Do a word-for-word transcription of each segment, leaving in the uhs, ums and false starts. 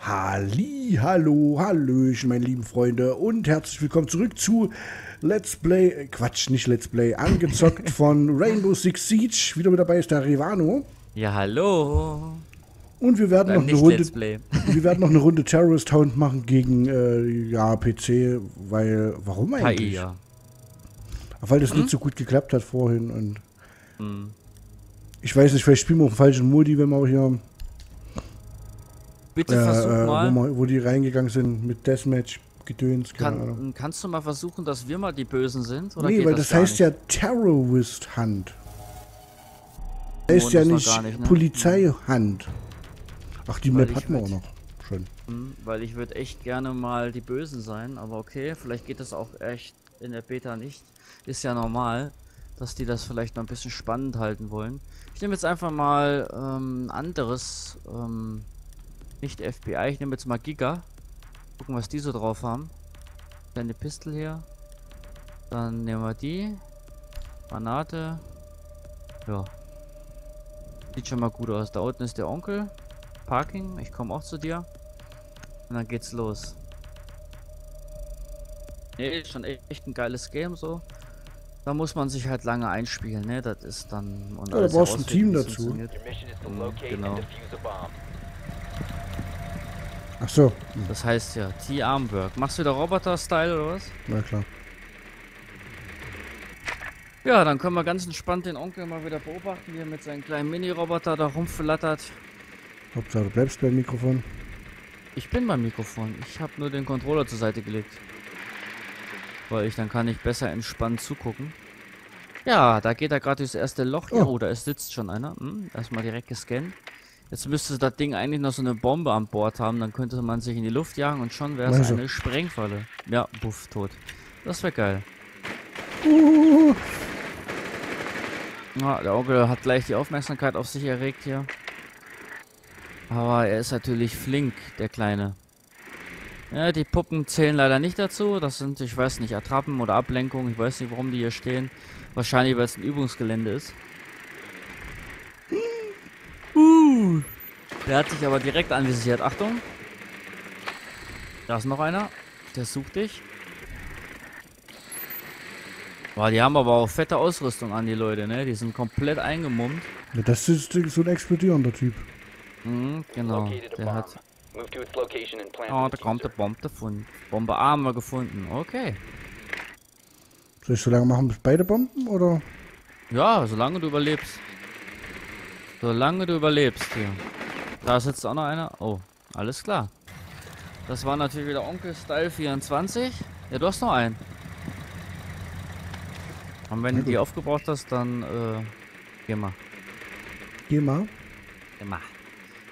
Halli, hallo, hallöchen, meine lieben Freunde und herzlich willkommen zurück zu Let's Play, Quatsch, nicht Let's Play, angezockt von Rainbow Six Siege. Wieder mit dabei ist der Rivano. Ja, hallo. Und wir werden, noch eine, Runde, wir werden noch eine Runde Terrorist Hound machen gegen, äh, ja, P C, weil, warum eigentlich? K I, ja. Weil das hm? nicht so gut geklappt hat vorhin und hm. ich weiß nicht, vielleicht spielen wir auf dem falschen Modi, wenn wir hier... Bitte versuch äh, äh, mal. Wo, wo die reingegangen sind mit Deathmatch, Gedöns, keine Kann, Ahnung. Kannst du mal versuchen, dass wir mal die Bösen sind? Oder nee, geht weil das, das heißt nicht? Ja Terrorist Hand. Das heißt oh, ja das nicht, nicht ne? Polizeihand. Ach, die weil Map hatten wir auch noch. Schön. Weil ich würde echt gerne mal die Bösen sein, aber okay, vielleicht geht das auch echt in der Beta nicht. Ist ja normal, dass die das vielleicht noch ein bisschen spannend halten wollen. Ich nehme jetzt einfach mal ähm, anderes... Ähm, Nicht F B I, ich nehme jetzt mal Giga. Gucken, was die so drauf haben. Kleine Pistole her. Dann nehmen wir die. Granate. Ja. Sieht schon mal gut aus. Da unten ist der Onkel. Parking, ich komme auch zu dir. Und dann geht's los. Ne, schon echt ein geiles Game so. Da muss man sich halt lange einspielen, ne? Das ist dann... Und ja, da brauchst du ein Team dazu. Mhm, genau. Ach so. Hm. Das heißt ja, T-Armwork. Machst du wieder Roboter-Style oder was? Na klar. Ja, dann können wir ganz entspannt den Onkel mal wieder beobachten, wie er mit seinem kleinen Mini-Roboter da rumflattert. Hauptsache du bleibst beim Mikrofon. Ich bin beim Mikrofon. Ich habe nur den Controller zur Seite gelegt. Weil ich dann kann ich besser entspannt zugucken. Ja, da geht er gerade durchs erste Loch. Oh, oh da ist, sitzt schon einer. Hm, erstmal direkt gescannt. Jetzt müsste das Ding eigentlich noch so eine Bombe an Bord haben, dann könnte man sich in die Luft jagen und schon wäre es also eine Sprengfalle. Ja, buff, tot. Das wäre geil. Uh. Ja, der Onkel hat gleich die Aufmerksamkeit auf sich erregt hier. Aber er ist natürlich flink, der Kleine. Ja, die Puppen zählen leider nicht dazu. Das sind, ich weiß nicht, Attrappen oder Ablenkungen. Ich weiß nicht, warum die hier stehen. Wahrscheinlich, weil es ein Übungsgelände ist. Uh, der hat sich aber direkt anvisiert. Achtung. Da ist noch einer. Der sucht dich. Boah, die haben aber auch fette Ausrüstung an, die Leute, ne? Die sind komplett eingemummt. Ja, das ist so ein explodierender Typ. Mhm, genau. Der hat... Oh, da kommt der Bombe davon. Bombe A haben wir gefunden. Okay. Soll ich so lange machen, bis beide Bomben, oder? Ja, solange du überlebst. Solange du überlebst hier. Da sitzt auch noch einer. Oh, alles klar. Das war natürlich wieder Onkel Style vierundzwanzig. Ja, du hast noch einen. Und wenn du die aufgebraucht hast, dann äh, geh mal. Geh mal. Geh mal.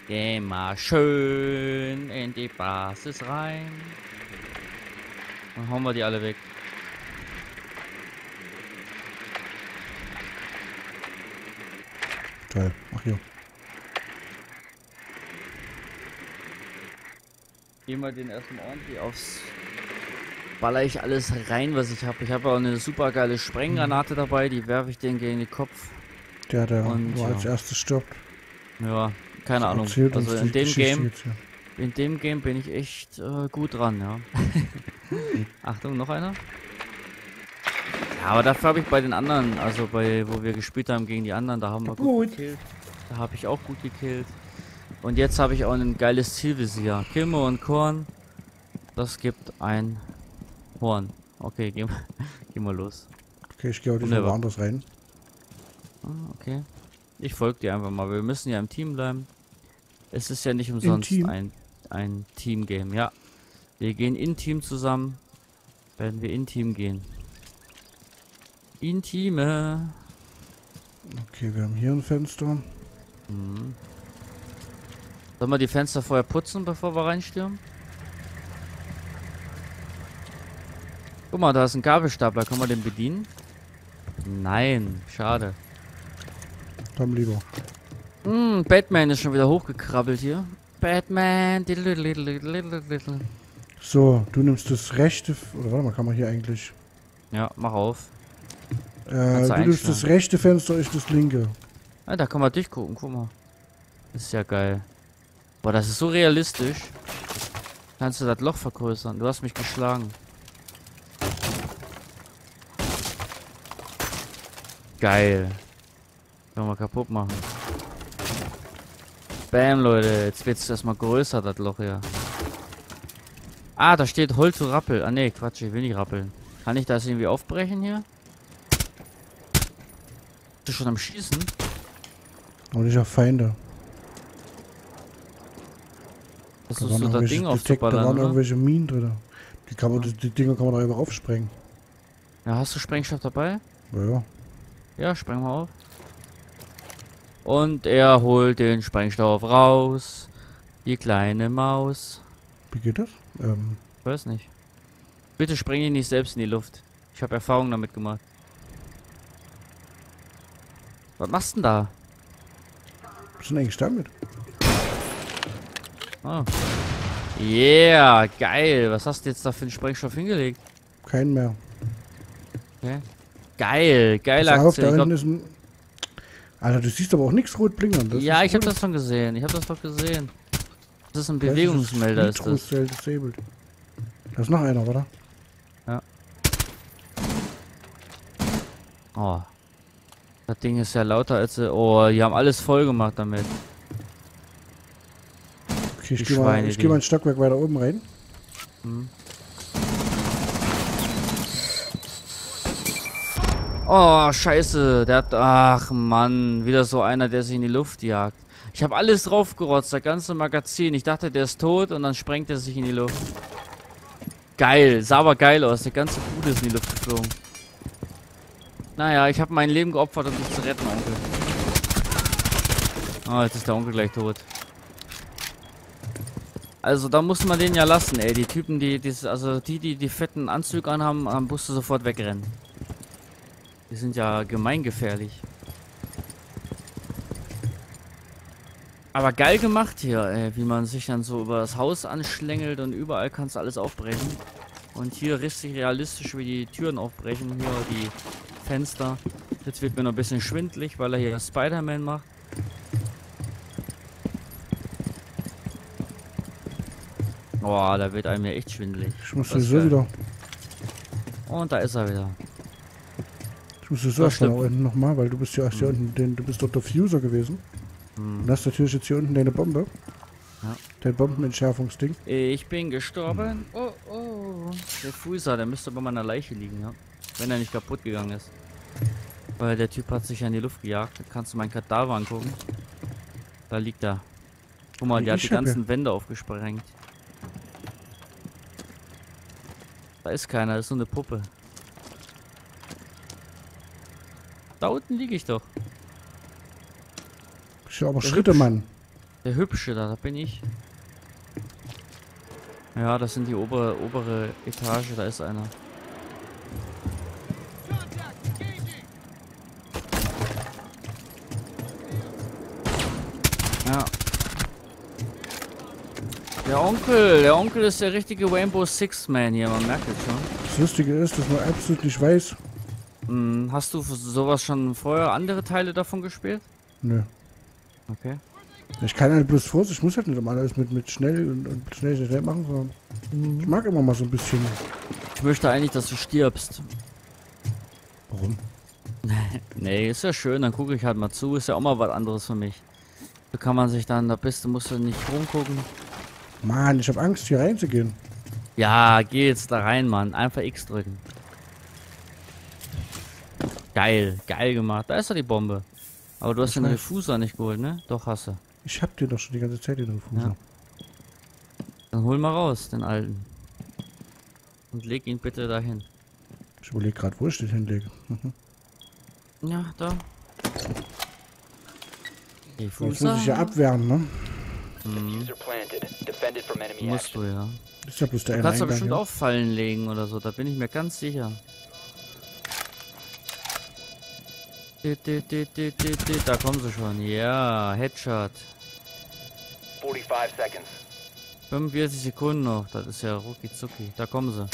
Geh mal schön in die Basis rein. Dann hauen wir die alle weg. Ach hier. Geh mal den erstmal ordentlich aufs... Baller ich alles rein, was ich habe. Ich habe auch eine super geile Sprenggranate mhm. dabei, die werfe ich denen gegen den Kopf. Der, der und, ja. als erstes stirbt. Ja, keine das Ahnung. Also in dem Game, jetzt, ja. in dem Game bin ich echt äh, gut dran, ja. Achtung, noch einer. Aber dafür habe ich bei den anderen, also bei wo wir gespielt haben gegen die anderen, da haben wir gut, gut gekillt. Da habe ich auch gut gekillt. Und jetzt habe ich auch ein geiles Zielvisier. Kimme und Korn. Das gibt ein Horn. Okay, gehen geh wir los. Okay, ich gehe auch diesmal woanders rein. Ah, okay. Ich folge dir einfach mal. Wir müssen ja im Team bleiben. Es ist ja nicht umsonst ein, ein Team-Game. Ja. Wir gehen intim zusammen. Werden wir intim gehen. Intime. Okay, wir haben hier ein Fenster. Mhm. Sollen wir die Fenster vorher putzen, bevor wir reinstürmen? Guck mal, da ist ein Gabelstapler. Können wir den bedienen? Nein, schade. Dann lieber. Mhm, Batman ist schon wieder hochgekrabbelt hier. Batman. So, du nimmst das rechte... Oder warte mal, kann man hier eigentlich... Ja, mach auf. Äh, du bist das rechte Fenster, ich das linke. Ah, da kann man durchgucken, guck mal. Ist ja geil. Boah, das ist so realistisch. Kannst du das Loch vergrößern? Du hast mich geschlagen. Geil. Können wir kaputt machen. Bam, Leute. Jetzt wird es erstmal größer, das Loch hier. Ah, da steht Holz zu rappeln. Ah, ne, Quatsch. Ich will nicht rappeln. Kann ich das irgendwie aufbrechen hier? Bist du schon am Schießen? Und ich hab Feinde. Das ist so das Ding aufzuballern, da waren irgendwelche Minen drin. Die, kann man, ja. die, die Dinger kann man doch einfach aufsprengen. Ja, hast du Sprengstoff dabei? Ja, ja. Ja, sprengen wir auf. Und er holt den Sprengstoff raus. Die kleine Maus. Wie geht das? Ähm. Ich weiß nicht. Bitte spreng ihn nicht selbst in die Luft. Ich habe Erfahrung damit gemacht. Was machst du denn da? Was ist denn eigentlich damit? Oh. Yeah, geil. Was hast du jetzt da für einen Sprengstoff hingelegt? Keinen mehr. Okay. Geil, geile Aktion. Auf, da hinten ist ein... Alter, du siehst aber auch nichts rot blinkern. Das ja, ich cool. habe das schon gesehen. Ich habe das doch gesehen. Das ist ein Bewegungsmelder. Das ist, ist das. Disabled. Da ist noch einer, oder? Ja. Oh. Das Ding ist ja lauter als... Oh, die haben alles voll gemacht damit. Okay, ich gehe mal, geh mal ein Stockwerk weiter oben rein. Hm. Oh, scheiße. Der hat... Ach, Mann. Wieder so einer, der sich in die Luft jagt. Ich habe alles draufgerotzt, das ganze Magazin. Ich dachte, der ist tot und dann sprengt er sich in die Luft. Geil. Sah aber geil aus. Der ganze Bude ist in die Luft geflogen. Naja, ich habe mein Leben geopfert, um dich zu retten, Onkel. Oh, jetzt ist der Onkel gleich tot. Also da muss man den ja lassen, ey. Die Typen, die, die also die, die die fetten Anzüge anhaben, am Bus sofort wegrennen. Die sind ja gemeingefährlich. Aber geil gemacht hier, ey, wie man sich dann so über das Haus anschlängelt und überall kannst du alles aufbrechen. Und hier richtig realistisch, wie die Türen aufbrechen, hier die Fenster. Jetzt wird mir noch ein bisschen schwindlig, weil er hier Spider-Man macht. Boah, da wird einem ja echt schwindelig. Ich muss sowieso wieder. Und da ist er wieder. Ich muss sowieso erst unten nochmal, weil du bist ja erst hier unten, den, du bist dort der Fuser gewesen. Hm. Und hast natürlich jetzt hier unten deine Bombe. Ja. Dein Bombenentschärfungsding. Ich bin gestorben. Hm. Oh, oh. Der Fuser, der müsste bei meiner Leiche liegen, ja. Wenn er nicht kaputt gegangen ist. Weil der Typ hat sich ja in die Luft gejagt. Da kannst du meinen Kadaver angucken. Da liegt er. Guck mal, der hat die ganzen Wände aufgesprengt. Da ist keiner, das ist nur eine Puppe. Da unten liege ich doch. Ich aber Schritte, Mann. Der Hübsche da, da bin ich. Ja, das sind die obere, obere Etage, da ist einer. Ja. Der Onkel, der Onkel ist der richtige Rainbow Six Man hier, man merkt es schon. Das Lustige ist, dass man absolut nicht weiß. Hm, hast du sowas schon vorher andere Teile davon gespielt? Nö. Okay. Ich kann halt bloß Vorsicht, ich muss halt nicht immer alles mit, mit schnell und, und schnell, schnell machen, sondern mhm. ich mag immer mal so ein bisschen. Ich möchte eigentlich, dass du stirbst. Warum? Nee, ist ja schön, dann gucke ich halt mal zu, ist ja auch mal was anderes für mich. So kann man sich dann, da bist du, musst du nicht rumgucken. Mann, ich hab Angst, hier reinzugehen. Ja, geh jetzt da rein, Mann. Einfach X drücken. Geil, geil gemacht. Da ist ja die Bombe. Aber du hast ich den Refuser nicht geholt, ne? Doch, hast du. Ich hab dir doch schon die ganze Zeit den Refuser. Ja. Dann hol mal raus, den alten. Und leg ihn bitte dahin. Ich überleg grad, wo ich den hinlege. Ja, da. Refuser. Jetzt muss ich ja abwehren, ne? Mhm. Musst du, ja. Ist ja bloß der du kannst da bestimmt auch Fallen legen oder so, da bin ich mir ganz sicher. Da kommen sie schon, ja, Headshot. fünfundvierzig Sekunden noch, das ist ja rucki zucki, da kommen sie.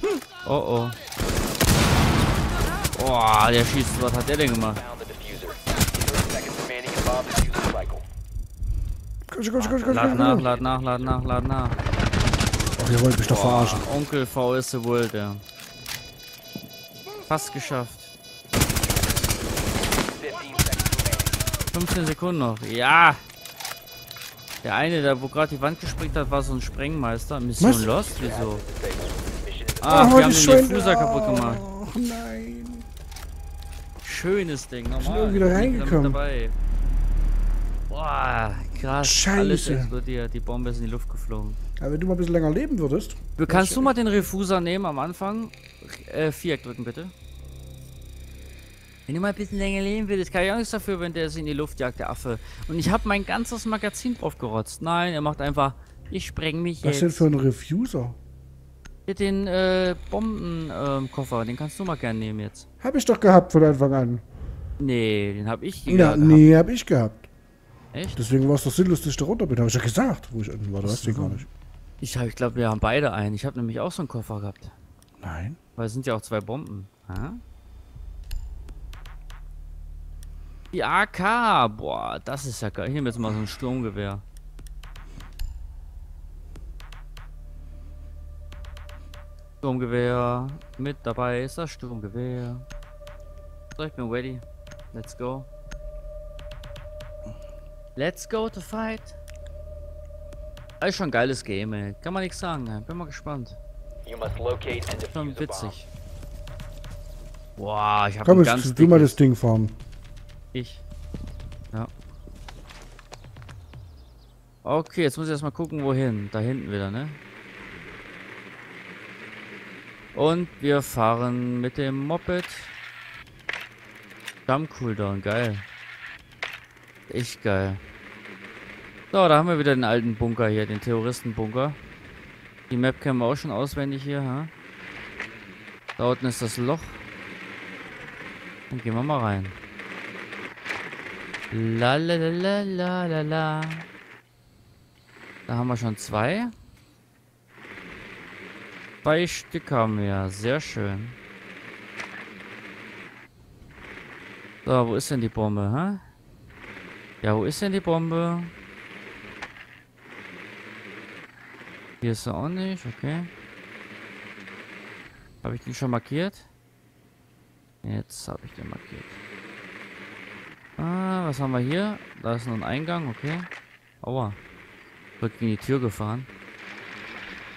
Hm. Oh oh. Oh, der schießt, was hat der denn gemacht? Kusch, kusch, kusch, kusch, lad kusch, nach, kusch. lad nach, lad nach, lad nach. Oh, ihr wollt mich doch verarschen. Onkel V ist the world, ja. Fast geschafft. fünfzehn Sekunden noch. Ja! Der eine, der wo gerade die Wand gesprengt hat, war so ein Sprengmeister. Mission Was? Lost? Wieso? Ah, oh, wir haben den Diffuser oh, kaputt gemacht. Oh nein. Schönes Ding, normal. Ich bin nur wieder reingekommen. Boah, krass. Scheiße. Alles explodiert. Die Bombe ist in die Luft geflogen. Ja, wenn du mal ein bisschen länger leben würdest. Du kannst du mal den Diffuser nehmen am Anfang? Äh, Viereck drücken bitte. Wenn du mal ein bisschen länger leben willst, kann ich auch nichts dafür, wenn der sich in die Luft jagt, der Affe. Und ich habe mein ganzes Magazin drauf gerotzt. Nein, er macht einfach, ich spreng mich jetzt. Was ist denn für ein Diffuser? Den äh, Bombenkoffer, äh, den kannst du mal gerne nehmen jetzt. Hab ich doch gehabt von Anfang an. Nee, den hab ich ja, gehabt. Nee, hab ich gehabt. Echt? Deswegen war es doch sinnlos, dass ich da runter bin. Hab ich ja gesagt, wo ich unten war. Du hast den gar nicht. Ich, ich glaube, wir haben beide einen. Ich habe nämlich auch so einen Koffer gehabt. Nein. Weil es sind ja auch zwei Bomben. Ha? Die A K, boah, das ist ja geil. Ich nehme jetzt mal so ein Sturmgewehr. Sturmgewehr, mit dabei ist das Sturmgewehr. So, ich bin ready. Let's go. Let's go to fight. Das ist schon ein geiles Game, ey. Kann man nichts sagen, ey. Bin mal gespannt. Das ist schon witzig. Boah, ich hab Komm, ein ganz dickes... Komm, du mal das Ding fahren. Ich. Ja. Okay, jetzt muss ich erstmal gucken, wohin. Da hinten wieder, ne? Und wir fahren mit dem Moped. Damm-Cooldown, geil. Echt geil. So, da haben wir wieder den alten Bunker hier, den Terroristenbunker. Die Map kennen wir auch schon auswendig hier, ha? Da unten ist das Loch. Dann gehen wir mal rein. La la la la la la. Da haben wir schon zwei. Zwei Stück haben wir, sehr schön. So, wo ist denn die Bombe, hä? Ja, wo ist denn die Bombe? Hier ist sie auch nicht, okay. Habe ich den schon markiert? Jetzt habe ich den markiert. Ah, was haben wir hier? Da ist noch ein Eingang, okay. Aua. Wird gegen die Tür gefahren.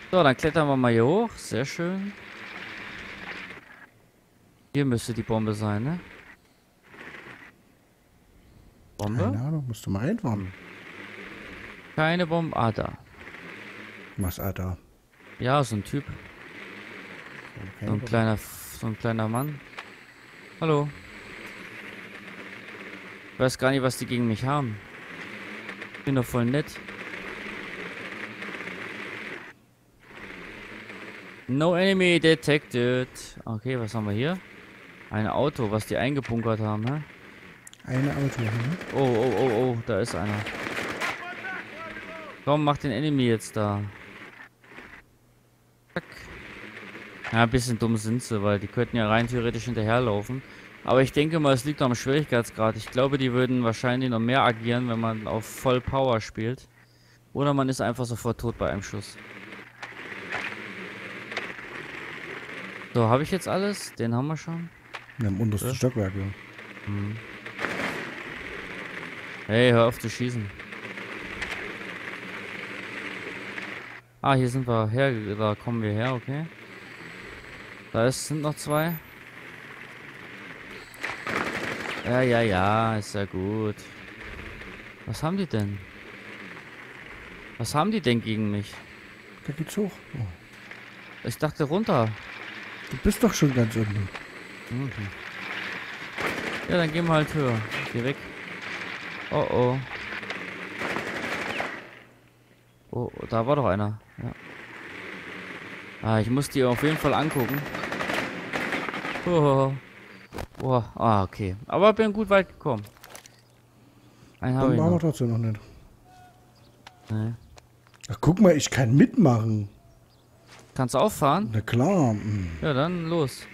So, dann klettern wir mal hier hoch. Sehr schön. Hier müsste die Bombe sein, ne? Bombe? Keine Ahnung, musst du mal reinwarten. Keine Bombe. Ah, da. Was, ah, da? Ja, so ein Typ. Okay, so ein kleiner, so ein kleiner Mann. Hallo. Ich weiß gar nicht, was die gegen mich haben. Ich bin doch voll nett. No enemy detected. Okay, was haben wir hier? Ein Auto, was die eingebunkert haben, ne? Ein Auto, ne? Oh, oh, oh, oh, da ist einer. Komm, mach den Enemy jetzt da. Zack. Ja, ein bisschen dumm sind sie, weil die könnten ja rein theoretisch hinterherlaufen. Aber ich denke mal, es liegt am Schwierigkeitsgrad. Ich glaube, die würden wahrscheinlich noch mehr agieren, wenn man auf Voll Power spielt. Oder man ist einfach sofort tot bei einem Schuss. So, habe ich jetzt alles? Den haben wir schon. Ja, im untersten ja. Stockwerk, ja. Hm. Hey, hör auf zu schießen. Ah, hier sind wir her, da kommen wir her, okay. Da ist, sind noch zwei. Ja, ja, ja, ist ja gut. Was haben die denn? Was haben die denn gegen mich? Da geht's hoch. Oh. Ich dachte runter. Du bist doch schon ganz unten. Okay. Ja, dann gehen wir halt höher. Geh weg. Oh oh. Oh, da war doch einer. Ja. Ah, ich muss die auf jeden Fall angucken. Oh. Oh. Ah, okay. Aber bin gut weit gekommen. Einen habe ich noch. Dann waren wir trotzdem noch nicht. Nee. Ach, guck mal, ich kann mitmachen. Kannst du auffahren? Na klar. Mh. Ja, dann los.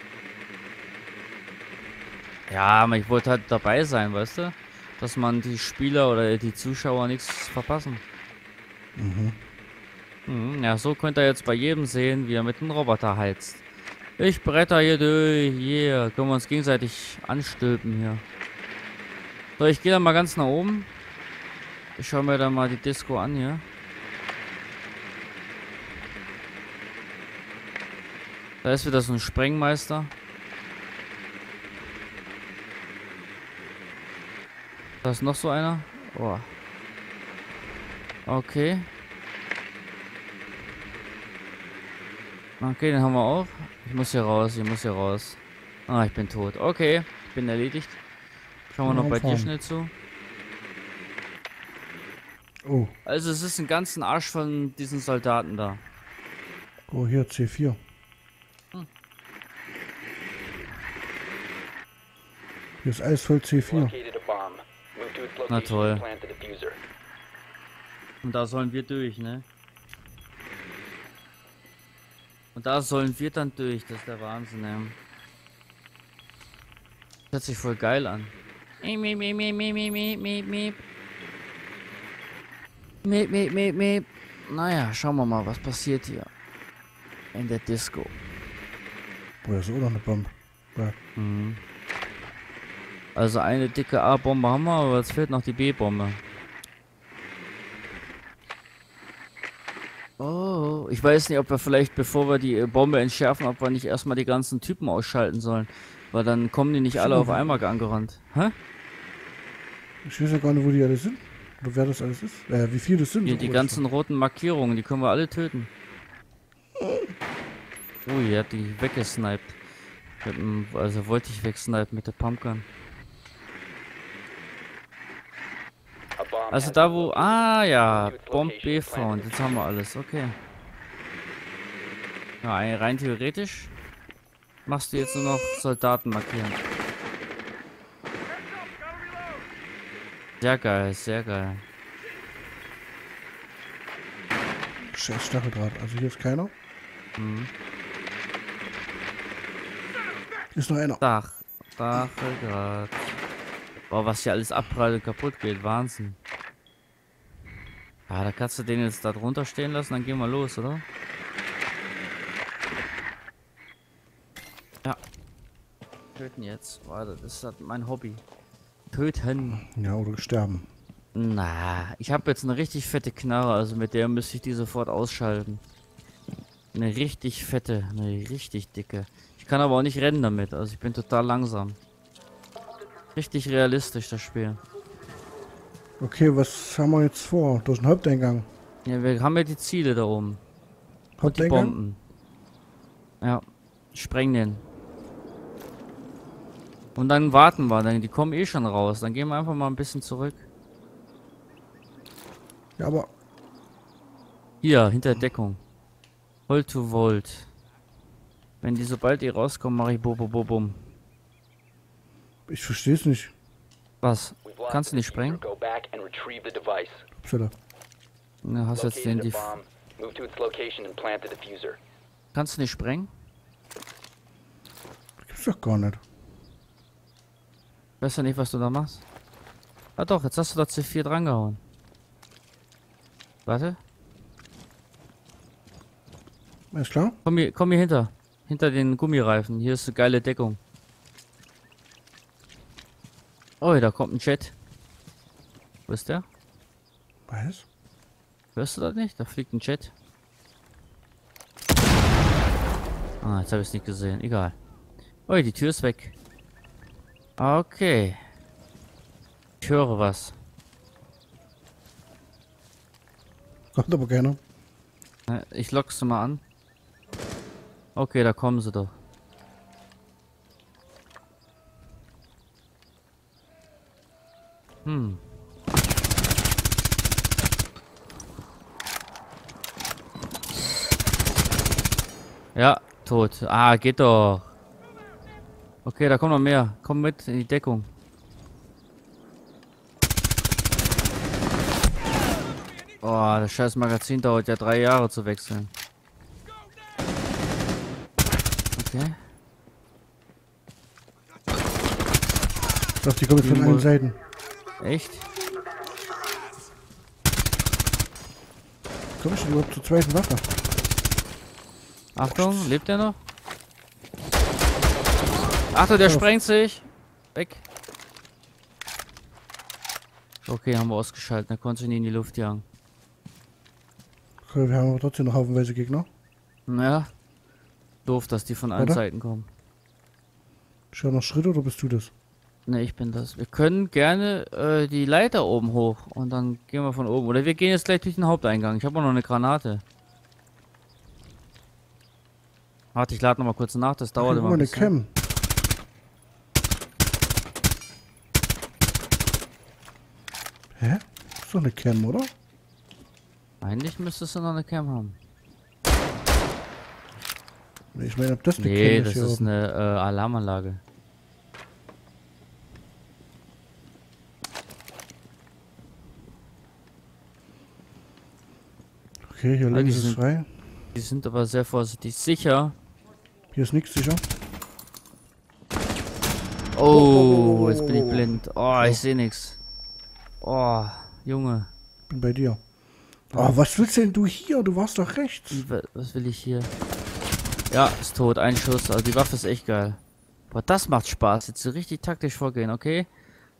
Ja, aber ich wollte halt dabei sein, weißt du? Dass man die Spieler oder die Zuschauer nichts verpassen. Mhm. Hm, ja, so könnt ihr jetzt bei jedem sehen, wie er mit dem Roboter heizt. Ich bretter hier durch. Yeah. Können wir uns gegenseitig anstülpen hier. So, ich gehe dann mal ganz nach oben. Ich schaue mir dann mal die Disco an hier. Da ist wieder so ein Sprengmeister. Da ist noch so einer. Oh. Okay. Okay, den haben wir auch. Ich muss hier raus, ich muss hier raus. Ah, ich bin tot. Okay, ich bin erledigt. Schauen wir noch bei dir schnell zu. Oh. Also es ist ein ganzen Arsch von diesen Soldaten da. Oh, hier C vier. Hm. Hier ist alles voll C vier. Na toll. Und da sollen wir durch, ne? Und da sollen wir dann durch, das ist der Wahnsinn, ey. Das hört sich voll geil an. Miep, miep, miep, miep, miep, miep, miep. Miep, miep, miep, miep. Naja, schauen wir mal, was passiert hier. In der Disco. Boah, das ist auch noch eine Bombe. Ja. Mhm. Also eine dicke A-Bombe haben wir, aber jetzt fehlt noch die B-Bombe. Oh, ich weiß nicht, ob wir vielleicht, bevor wir die Bombe entschärfen, ob wir nicht erstmal die ganzen Typen ausschalten sollen. Weil dann kommen die nicht alle auf einmal angerannt. Hä? Ich weiß ja gar nicht, wo die alle sind. Oder wer das alles ist. Äh, wie viele das sind. Hier, die ganzen roten Markierungen, die können wir alle töten. Oh, die hat die weggesniped. Also wollte ich wegsnipen mit der Pumpgun. Also da wo... Ah ja, Bomb B found. Jetzt haben wir alles, okay. Ja, rein theoretisch machst du jetzt nur noch Soldaten markieren. Sehr geil, sehr geil. Scheiß Stacheldraht, also hier ist keiner. Mhm. Ist noch einer. Dach, Stacheldraht. Boah, was hier alles abprallt und kaputt geht, Wahnsinn. Ja, da kannst du den jetzt da drunter stehen lassen, dann gehen wir los, oder? Ja. Töten jetzt. Warte, das ist mein Hobby. Töten. Ja, oder sterben. Na, ich habe jetzt eine richtig fette Knarre, also mit der müsste ich die sofort ausschalten. Eine richtig fette, eine richtig dicke. Ich kann aber auch nicht rennen damit, also ich bin total langsam. Richtig realistisch, das Spiel. Okay, was haben wir jetzt vor? Durch den Haupteingang. Ja, wir haben ja die Ziele da oben. Und die Bomben. Ja, spreng den. Und dann warten wir, dann, die kommen eh schon raus. Dann gehen wir einfach mal ein bisschen zurück. Ja, aber... Hier, hinter Deckung. Volt to Volt. Wenn die, sobald die rauskommen, mache ich bo bo bo bum. Ich verstehe es nicht. Was? Kannst du nicht sprengen? Upsala. Na, hast jetzt den... Kannst du nicht sprengen? Gibt's doch gar nicht. Weißt du nicht, was du da machst? Ah doch, jetzt hast du da C vier drangehauen. Warte. Alles klar? Komm hier, komm hier hinter. Hinter den Gummireifen. Hier ist eine geile Deckung. Oh, da kommt ein Jet. Wo ist der? Was? Hörst du das nicht? Da fliegt ein Jet. Ah, jetzt habe ich es nicht gesehen. Egal. Oh, die Tür ist weg. Okay. Ich höre was. Kommt aber keiner. Ich lock's mal an. Okay, da kommen sie doch. Hm. Ja, tot. Ah, geht doch. Okay, da kommt noch mehr. Komm mit in die Deckung. Oh, das scheiß Magazin dauert ja drei Jahre zu wechseln. Okay. Ich glaube, die kommen von allen Seiten. Echt? Komm ich überhaupt zur zweiten Waffe? Achtung, lebt der noch? Achtung, der sprengt sich! Weg! Okay, haben wir ausgeschaltet, da konnte ich ihn in die Luft jagen. Okay, wir haben aber trotzdem noch haufenweise Gegner. Naja, doof, dass die von allen oder? Seiten kommen. Ich höre noch Schritte oder bist du das? Ne, ich bin das. Wir können gerne äh, die Leiter oben hoch und dann gehen wir von oben. Oder wir gehen jetzt gleich durch den Haupteingang. Ich habe auch noch eine Granate. Warte, ich lade noch mal kurz nach, das dauert immer ein bisschen. Eine Cam. Hä? Ist doch eine Cam, oder? Eigentlich müsstest du noch eine Cam haben. Ich meine, ob das eine nee, Cam ist. Nee, das ist eine äh, Alarmanlage. Okay, hier ah, links ist frei. Die sind aber sehr vorsichtig. Sicher. Hier ist nichts sicher. Oh, oh, oh, jetzt bin ich blind. Oh, ich sehe nichts. Oh, Junge. Bin bei dir. Oh, was willst denn du hier? Du warst doch rechts. Was will ich hier? Ja, ist tot. Ein Schuss. Also die Waffe ist echt geil. Boah, das macht Spaß. Jetzt richtig taktisch vorgehen, okay?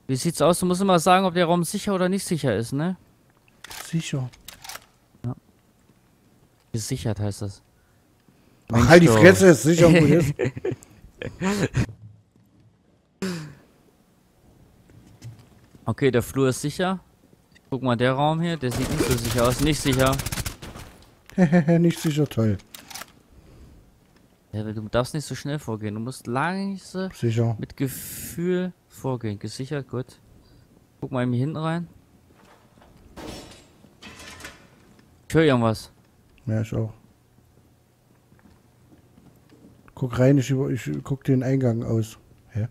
Wie sieht's aus? Du musst immer sagen, ob der Raum sicher oder nicht sicher ist, ne? Sicher. Ja. Gesichert heißt das. Ach, halt die Fresse, ist sicher und gut ist. Okay, der Flur ist sicher. Guck mal, der Raum hier, der sieht nicht so sicher aus. Nicht sicher. Hehehe, nicht sicher, toll. Ja, du darfst nicht so schnell vorgehen. Du musst langsam sicher. Mit Gefühl vorgehen. Gesichert, gut. Guck mal eben hier hinten rein. Ich höre irgendwas. Ja, ich auch. Guck rein, ich, über, ich guck den Eingang aus. Hä?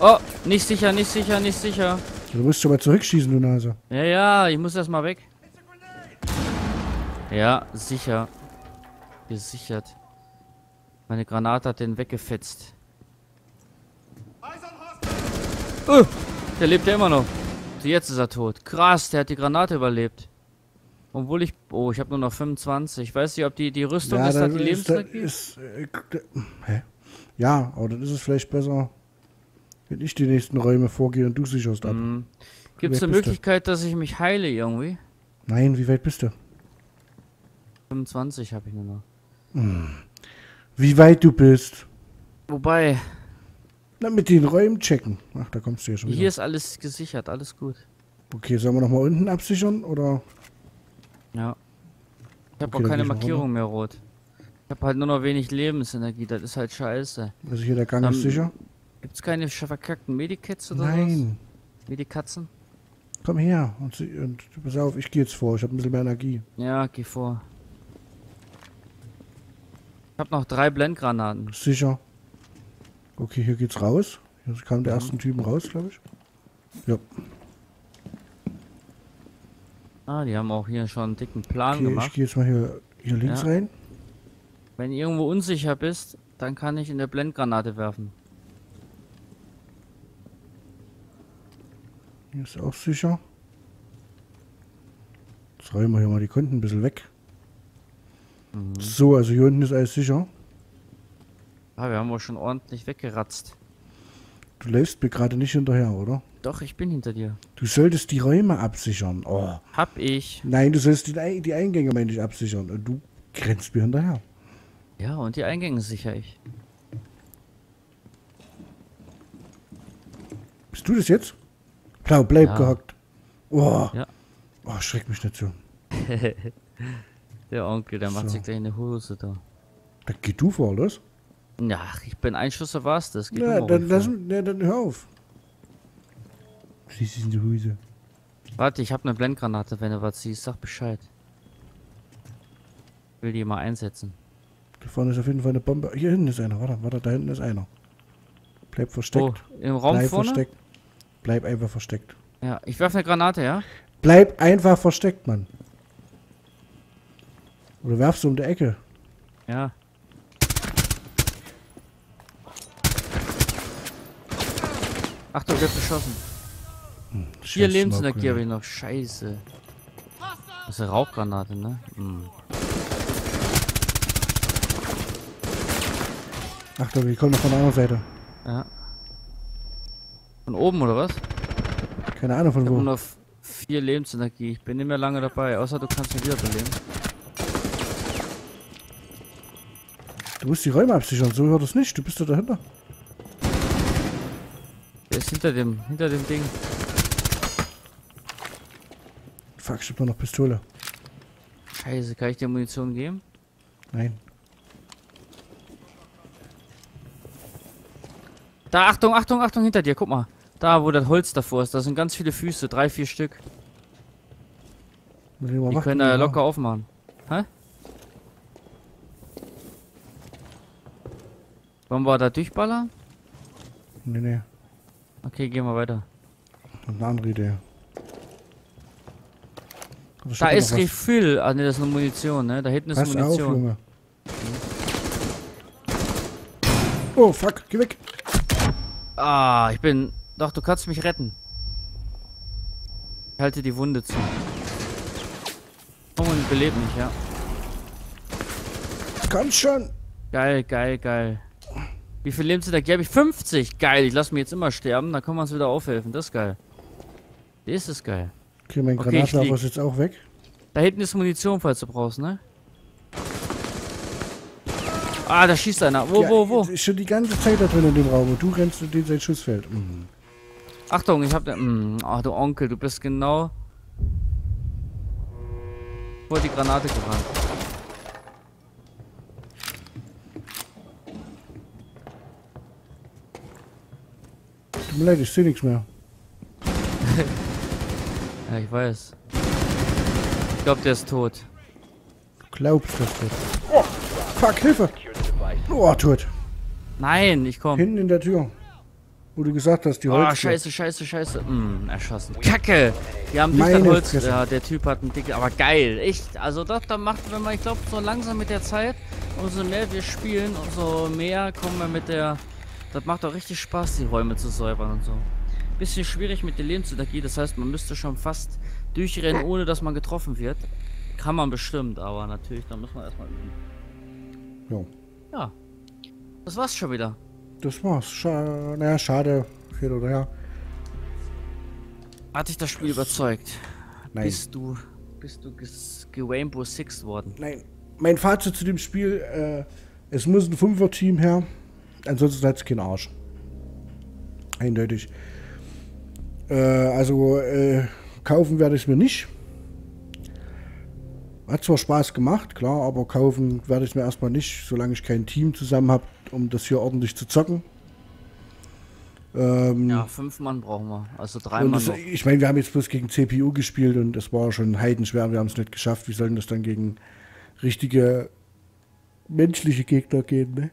Oh, nicht sicher, nicht sicher, nicht sicher. Du musst schon mal zurückschießen, du Nase. Ja, ja, ich muss erstmal weg. Ja, sicher. Gesichert. Meine Granate hat den weggefetzt. Oh, der lebt ja immer noch. So, jetzt ist er tot. Krass, der hat die Granate überlebt. Obwohl ich... Oh, ich habe nur noch fünfundzwanzig. Ich weiß nicht, ob die, die Rüstung ja, ist, hat die Lebenszeit ist, äh, hä? Ja, aber dann ist es vielleicht besser... Wenn ich die nächsten Räume vorgehe und du sicherst ab. Mm. Gibt es eine Möglichkeit, du? dass ich mich heile irgendwie? Nein, wie weit bist du? fünfundzwanzig habe ich nur noch. Mm. Wie weit du bist? Wobei... Na, mit den Räumen checken. Ach, da kommst du ja schon wieder. Hier ist alles gesichert, alles gut. Okay, sollen wir nochmal unten absichern, oder? Ja. Ich habe okay, auch keine Markierung mehr rot. Ich habe halt nur noch wenig Lebensenergie, das ist halt scheiße. Also hier der Gang Dann, ist sicher? Gibt's keine verkackten Medikits oder was? Nein. Medikatzen? Komm her und, und pass auf, ich gehe jetzt vor. Ich habe ein bisschen mehr Energie. Ja, geh vor. Ich habe noch drei Blendgranaten. Sicher. Okay, hier geht's raus. Hier kam der ja. ersten Typen raus, glaube ich. Ja. Ah, die haben auch hier schon einen dicken Plan okay, gemacht. Ich gehe jetzt mal hier, hier links ja. rein. Wenn du irgendwo unsicher bist, dann kann ich in der Blendgranate werfen. Hier ist auch sicher. Jetzt räumen wir hier mal die Konten ein bisschen weg. Mhm. So, also hier unten ist alles sicher. Ah, wir haben auch schon ordentlich weggeratzt. Du läufst mir gerade nicht hinterher, oder? Doch, ich bin hinter dir. Du solltest die Räume absichern. Oh. Hab ich. Nein, du sollst die, die Eingänge, meine ich, absichern. Und du grenzt mir hinterher. Ja, und die Eingänge sichere ich. Bist du das jetzt? Blau, bleib ja. gehackt. Oh. Ja. Oh, schreck mich nicht so. Der Onkel, der so. macht sich gleich eine Hose da. Da geh du vor, los? Ja, ich bin ein Schuss, da war's das. Na, dann, lass, na, dann hör auf. Schließ dich in die Hose. Warte, ich hab eine Blendgranate, wenn du was siehst. Sag Bescheid. Ich will die mal einsetzen. Da vorne ist auf jeden Fall eine Bombe. Hier hinten ist einer, warte, warte, da hinten ist einer. Bleib versteckt. Oh, im Raum bleib vorne? Versteckt. Bleib einfach versteckt. Ja, ich werfe eine Granate, ja? Bleib einfach versteckt, Mann. Oder werfst du um die Ecke? Ja. Achtung, wird geschossen. Hm, vier Lebensenergie habe ich noch. Scheiße. Das ist eine Rauchgranate, ne? Hm. Ach, ich komme noch von der anderen Seite. Ja. Von oben oder was? Keine Ahnung von ich wo. Ich habe nur noch vier Lebensenergie. Ich bin nicht mehr lange dabei, außer du kannst mich wiederbeleben. Du musst die Räume absichern, so hört es nicht. Du bist da dahinter. Der ist hinter dem, hinter dem Ding. Fuck, ich hab nur noch Pistole. Scheiße, kann ich dir Munition geben? Nein. Da, Achtung, Achtung, Achtung, hinter dir, guck mal. Da, wo das Holz davor ist, da sind ganz viele Füße, drei, vier Stück. Die machen, können da locker aufmachen. Hä? Wollen wir da durchballern? Nee, nee. Okay, gehen wir weiter. Eine andere Idee. Da, da ist Refill. Ah, ne, das ist eine Munition, ne? Da hinten ist eine Munition. Auf, Junge. Oh, fuck, geh weg. Ah, ich bin... Doch, du kannst mich retten. Ich halte die Wunde zu. Oh, und belebt mich, ja. Komm schon. Geil, geil, geil. Wie viel Lebensenergie habe ich? fünfzig! Geil, ich lasse mich jetzt immer sterben, dann können wir uns wieder aufhelfen. Das ist geil. Das ist geil. Okay, mein Granatwerfer okay, ist jetzt auch weg. Da hinten ist Munition, falls du brauchst, ne? Ah, da schießt einer. Wo, ja, wo, wo? Ist schon die ganze Zeit da drin in dem Raum und du rennst in den sein Schussfeld. Mhm. Achtung, ich hab da... Mh, ach, du Onkel, du bist genau... vor die Granate gerannt. Tut mir leid, ich sehe nichts mehr. Ja, ich weiß. Ich glaube, der ist tot. Glaubst du das tot? Oh, fuck, Hilfe! Oh, tot. Nein, ich komme. Hinten in der Tür. Wo du gesagt hast, die Holz. Ah, oh, scheiße, scheiße, scheiße. Hm, erschossen. Kacke! Wir haben dicht an Holz. Ja, der Typ hat einen dicken. Aber geil, echt. Also doch, dann macht, wenn man, ich glaube, so langsam mit der Zeit, umso mehr wir spielen, umso mehr kommen wir mit der. Das macht doch richtig Spaß, die Räume zu säubern und so. Bisschen schwierig mit der Lebensenergie, das heißt, man müsste schon fast durchrennen, ohne dass man getroffen wird. Kann man bestimmt, aber natürlich, da muss man erstmal üben. Jo. Ja. Das war's schon wieder. Das war's. Scha naja, schade. Viel oder ja. Hat dich das Spiel das überzeugt? Nein. Bist du, bist du ge Rainbow Six worden? Nein. Mein Fazit zu dem Spiel, äh, es muss ein Fünfer-Team her. Ansonsten hat es keinen Arsch. Eindeutig. Äh, also, äh, kaufen werde ich es mir nicht. Hat zwar Spaß gemacht, klar, aber kaufen werde ich es mir erstmal nicht, solange ich kein Team zusammen habe, um das hier ordentlich zu zocken. Ähm, ja, fünf Mann brauchen wir, also drei Mann. Das, ich meine, wir haben jetzt bloß gegen C P U gespielt und das war schon heidenschwer, wir haben es nicht geschafft. Wie soll denn das dann gegen richtige menschliche Gegner gehen, ne?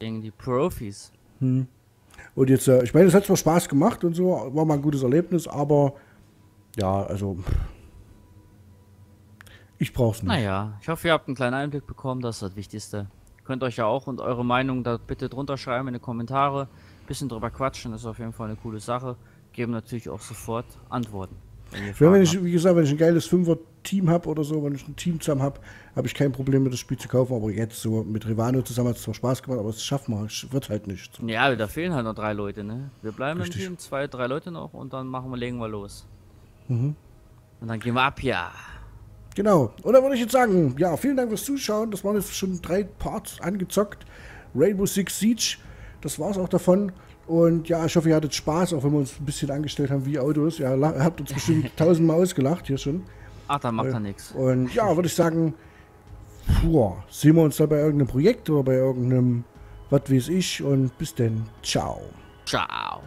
Gegen die Profis. Hm. Und jetzt, ich meine, es hat zwar Spaß gemacht und so, war mal ein gutes Erlebnis, aber ja, also ich brauch's nicht. Naja, ich hoffe, ihr habt einen kleinen Einblick bekommen, das ist das Wichtigste. Ihr könnt euch ja auch und eure Meinung da bitte drunter schreiben in die Kommentare, ein bisschen drüber quatschen, das ist auf jeden Fall eine coole Sache. Geben natürlich auch sofort Antworten. Wenn wenn ich, wie gesagt, wenn ich ein geiles Fünfer-Team habe oder so, wenn ich ein Team zusammen habe, habe ich kein Problem mit das Spiel zu kaufen, aber jetzt so mit Rivano zusammen hat es zwar Spaß gemacht, aber es schaffen wir, wird halt nicht. Ja, da fehlen halt noch drei Leute, ne? Wir bleiben Richtig. im Team, zwei, drei Leute noch und dann machen wir, legen wir los. Mhm. Und dann gehen wir ab, ja. Genau, und dann würde ich jetzt sagen, ja, vielen Dank fürs Zuschauen, das waren jetzt schon drei Parts angezockt. Rainbow Six Siege, das war's auch davon. Und ja, ich hoffe, ihr hattet Spaß, auch wenn wir uns ein bisschen angestellt haben wie Autos. Ja, ihr habt uns bestimmt tausendmal ausgelacht hier schon. Ach, da macht er nichts. Und ja, würde ich sagen, puh, sehen wir uns da bei irgendeinem Projekt oder bei irgendeinem, was weiß ich. Und bis denn. Ciao. Ciao.